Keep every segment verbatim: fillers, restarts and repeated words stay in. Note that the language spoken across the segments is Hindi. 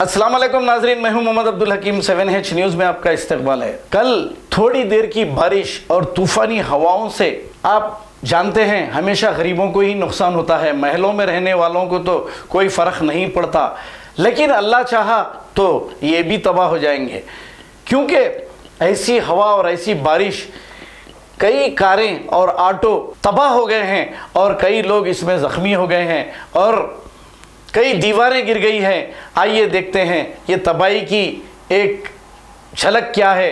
अस्सलाम वालेकुम नाजरीन, मैं हूं Mohammed Abdul Hakeem. Seven H news में आपका इस्तकबाल है। कल थोड़ी देर की बारिश और तूफानी हवाओं से आप जानते हैं हमेशा गरीबों को ही नुकसान होता है, महलों में रहने वालों को तो कोई फ़र्क नहीं पड़ता, लेकिन अल्लाह चाहा तो ये भी तबाह हो जाएंगे, क्योंकि ऐसी हवा और ऐसी बारिश कई कारें और ऑटो तबाह हो गए हैं और कई लोग इसमें ज़ख्मी हो गए हैं और कई दीवारें गिर गई हैं। आइए देखते हैं ये तबाही की एक झलक क्या है।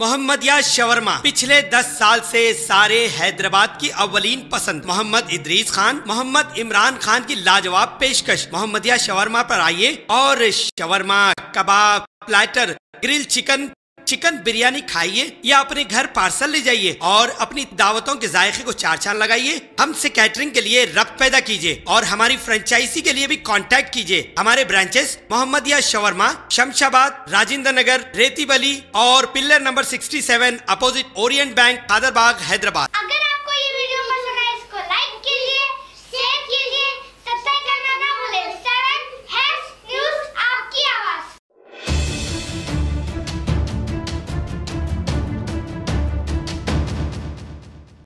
मोहम्मदिया शवरमा पिछले दस साल से सारे हैदराबाद की अवलीन पसंद, मोहम्मद इदरीस खान, मोहम्मद इमरान खान की लाजवाब पेशकश। मोहम्मदिया शवरमा पर आइए और शवरमा, कबाब, platter, grill chicken, chicken biryani खाइए या अपने घर पार्सल ले जाइए और अपनी दावतों के जायके को चार चांद लगाइए। हमसे कैटरिंग के लिए रब्त पैदा कीजिए और हमारी फ्रेंचाइजी के लिए भी कांटेक्ट कीजिए। हमारे ब्रांचेस मोहम्मदिया शवरमा शमशाबाद, राजेंद्र नगर, रेती बली और pillar number sixty seven opposite Orient bank, Adarbagh, Hyderabad.